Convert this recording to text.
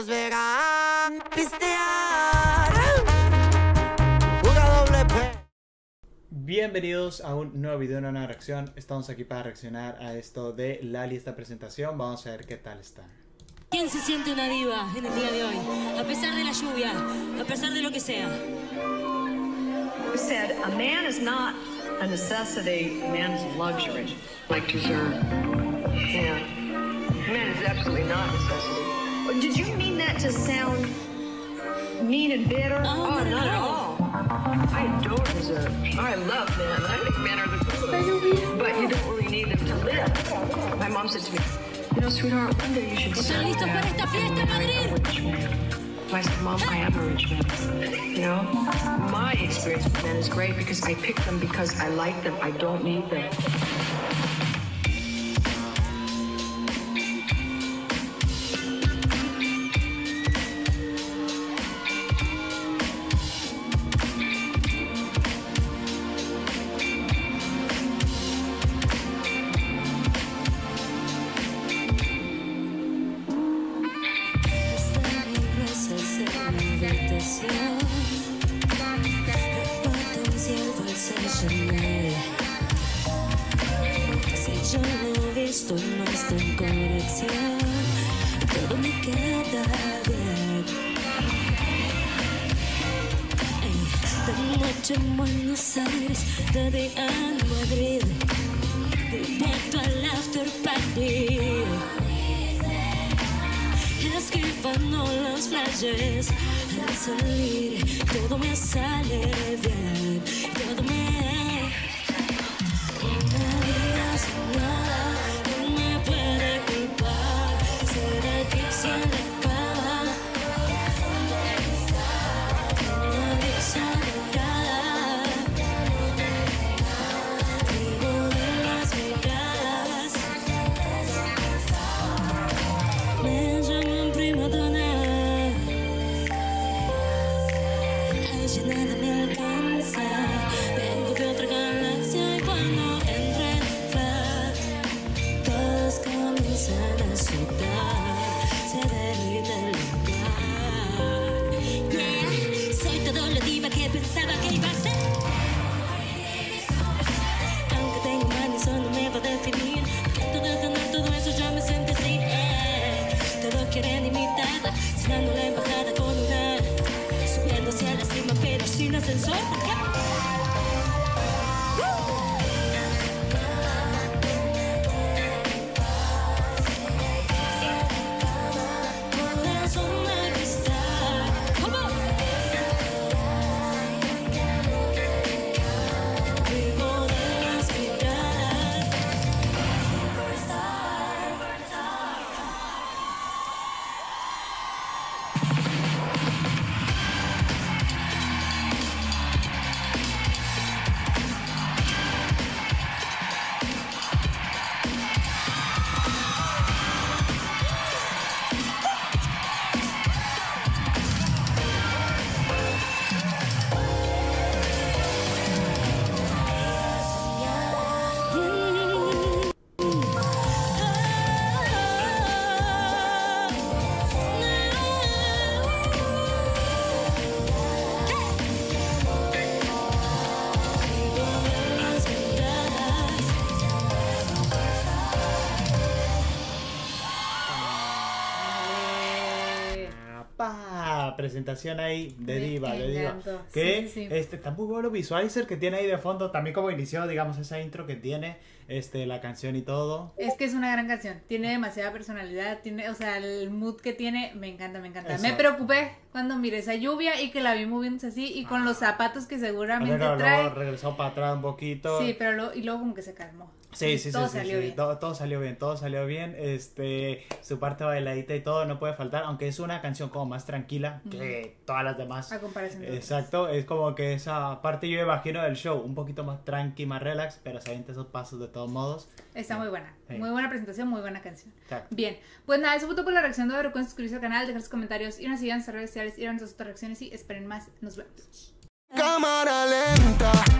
los verán pistear. Una doble P. Bienvenidos a un nuevo video, una nueva reacción. Estamos aquí para reaccionar a esto de Lali, esta presentación. Vamos a ver qué tal está. ¿Quién se siente una diva en el día de hoy? A pesar de la lluvia, a pesar de lo que sea. You said a man is not a necessity, a man is a luxury. Like dessert. Yeah. A man is absolutely not a necessity. Did you mean that to sound mean and bitter? Oh, not at all. I adore dessert. I love men. I think men are the coolest. But you don't really need them to live. My mom said to me, you know, sweetheart, one day you should start that. I'm a rich man. I said, Mom, I am a rich man. You know, my experience with men is great because I pick them because I like them. I don't need them. Yo lo he visto, no está en conexión. Todo me queda bien. De noche en Buenos Aires, de día en Madrid, directo al after party, esquivando los flashes. Al salir, todo me sale bien. Todo me presentación ahí de diva, que sí, sí. Está muy bueno el visualizer que tiene ahí de fondo, también como inició, digamos, esa intro que tiene la canción y todo. Es que es una gran canción, tiene demasiada personalidad, tiene, o sea, el mood que tiene, me encanta, me encanta. Eso. Me preocupé cuando miré esa lluvia y que la vi moviéndose así y con los zapatos que seguramente trae. Luego regresó para atrás un poquito. Sí, pero y luego como que se calmó. Sí, sí, sí, todo, sí, salió sí. Bien. Todo salió bien, todo salió bien. Su parte bailadita y todo no puede faltar, aunque es una canción como más tranquila que todas las demás. A comparación de exacto, otras. Es como que esa parte yo imagino del show, un poquito más tranqui, más relax, pero se avienta esos pasos de todos modos. Está muy buena, sí. Muy buena presentación, muy buena canción. Exacto. Bien, pues nada, eso fue todo por la reacción de hoy. Recuerden suscribirse al canal, dejar sus comentarios, irnos a seguir en nuestras redes sociales, ir a nuestras otras reacciones y esperen más. Nos vemos. Cámara lenta.